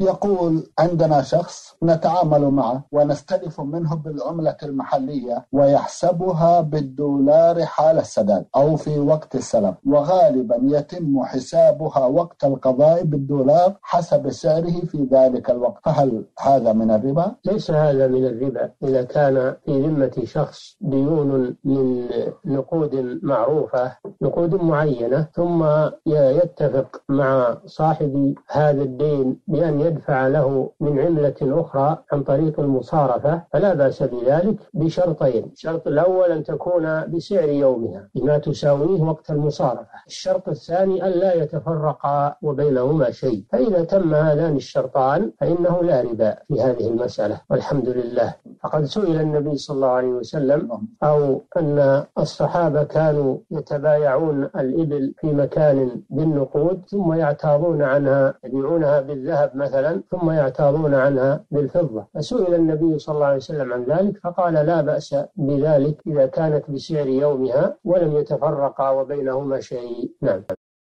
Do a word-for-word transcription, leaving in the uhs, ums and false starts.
يقول عندنا شخص نتعامل معه ونستلف منه بالعملة المحلية ويحسبها بالدولار حال السداد أو في وقت السلف، وغالبا يتم حسابها وقت القضاء بالدولار حسب سعره في ذلك الوقت، فهل هذا من الربا؟ ليس هذا من الربا إذا كان في ذمة شخص ديون من نقود معروفة، نقود معينة، ثم يتفق مع صاحب هذا الدين بأن يدفع له من عملة أخرى عن طريق المصارفة، فلا بأس بذلك بشرطين. الشرط الأول أن تكون بسعر يومها بما تساويه وقت المصارفة، الشرط الثاني أن لا يتفرق وبينهما شيء، فإذا تم هذان الشرطان فإنه لا ربا في هذه المسألة والحمد لله. فقد سئل النبي صلى الله عليه وسلم أو أن الصحابة كانوا يتبايعون الإبل في مكان بالنقود ثم يعتاضون عنها، يبيعونها بالذهب مثلا ثم يعتاضون عنها بالفضة، فسئل النبي صلى الله عليه وسلم عن ذلك فقال لا بأس بذلك إذا كانت بسعر يومها ولم يتفرقا وبينهما شيء. نعم.